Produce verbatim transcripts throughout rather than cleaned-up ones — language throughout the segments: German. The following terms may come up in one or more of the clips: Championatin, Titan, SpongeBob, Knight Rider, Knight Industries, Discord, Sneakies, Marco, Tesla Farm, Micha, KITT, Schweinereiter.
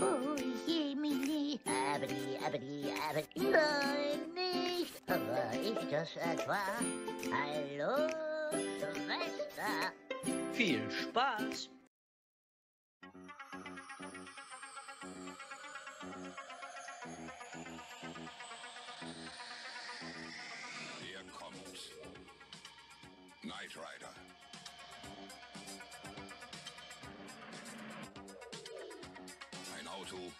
Oh je, mini. Aber die, aber die, aber die. Nein, nicht. Aber ich das etwa. Hallo, Schwester. Viel Spaß. Hier kommt Knight Rider. Ein Auto,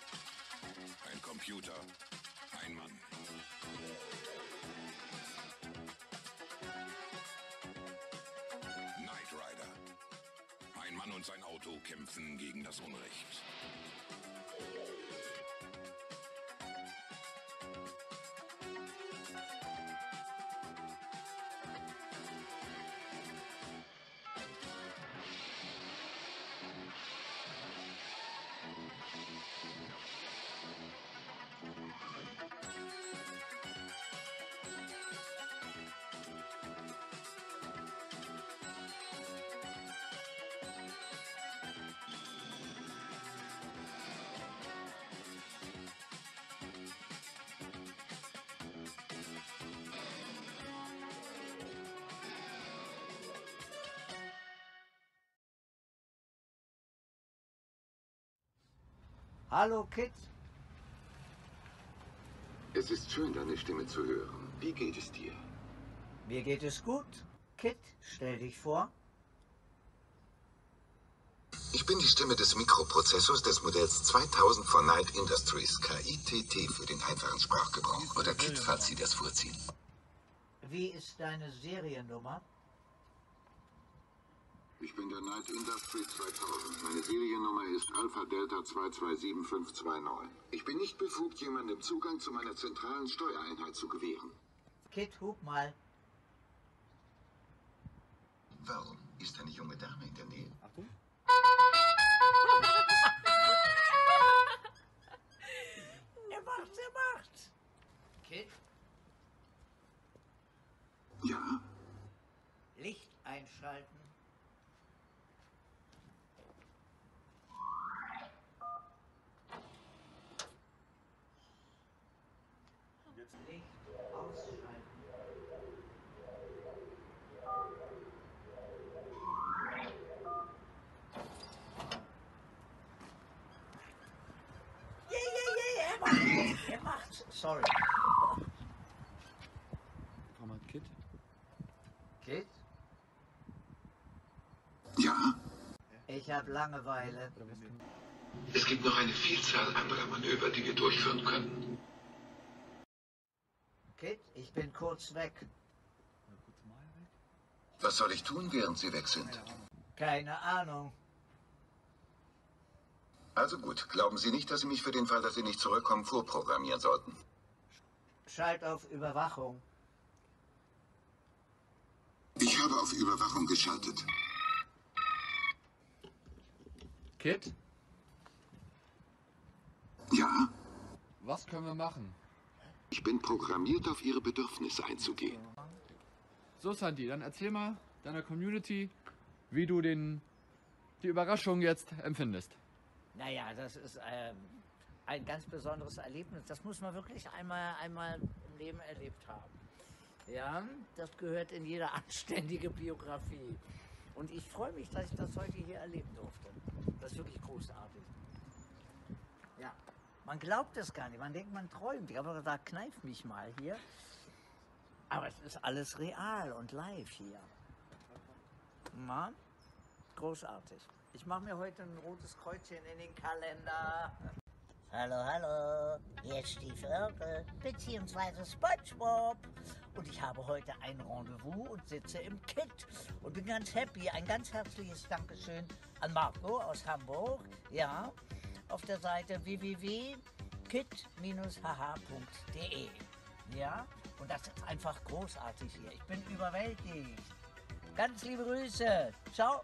ein Computer, ein Mann. Knight Rider. Ein Mann und sein Auto kämpfen gegen das Unrecht. Hallo, Kit. Es ist schön, deine Stimme zu hören. Wie geht es dir? Mir geht es gut. Kit, stell dich vor. Ich bin die Stimme des Mikroprozessors des Modells zweitausend von Knight Industries, K I T T für den einfachen Sprachgebrauch. Oder Kit, falls Sie das vorziehen. Wie ist deine Seriennummer? Ich bin der Knight Industries zweitausend. Meine Seriennummer ist Alpha Delta zwei zwei sieben fünf zwei neun. Ich bin nicht befugt, jemandem Zugang zu meiner zentralen Steuereinheit zu gewähren. Kit, hub mal. Warum ist eine junge Dame in der Nähe? Achtung. Ne macht, ne macht. Kit? Ja? Licht einschalten. Licht ausschalten. Yeah, yeah, yeah, er macht, er macht. Sorry. Komm mal, Kit. Kit? Ja? Ich habe Langeweile. Es gibt noch eine Vielzahl anderer Manöver, die wir durchführen können. Kit, ich bin kurz weg. Was soll ich tun, während Sie weg sind? Keine Ahnung. Also gut, glauben Sie nicht, dass Sie mich für den Fall, dass Sie nicht zurückkommen, vorprogrammieren sollten? Schalt auf Überwachung. Ich habe auf Überwachung geschaltet. Kit? Ja? Was können wir machen? Ich bin programmiert, auf ihre Bedürfnisse einzugehen. So, Sandy, dann erzähl mal deiner Community, wie du den, die Überraschung jetzt empfindest. Naja, das ist ähm, ein ganz besonderes Erlebnis. Das muss man wirklich einmal, einmal im Leben erlebt haben. Ja, das gehört in jede anständige Biografie. Und ich freue mich, dass ich das heute hier erleben durfte. Das ist wirklich großartig. Ja. Man glaubt es gar nicht, man denkt, man träumt. Ich habe gesagt, kneif mich mal hier. Aber es ist alles real und live hier. Na? Großartig. Ich mache mir heute ein rotes Kreuzchen in den Kalender. Hallo, hallo. Hier ist Stiefelke beziehungsweise SpongeBob. Und ich habe heute ein Rendezvous und sitze im KITT. Und bin ganz happy. Ein ganz herzliches Dankeschön an Marco aus Hamburg. Ja. Auf der Seite w w w punkt kit dash h h punkt d e. Ja, und das ist einfach großartig hier. Ich bin überwältigt. Ganz liebe Grüße. Ciao.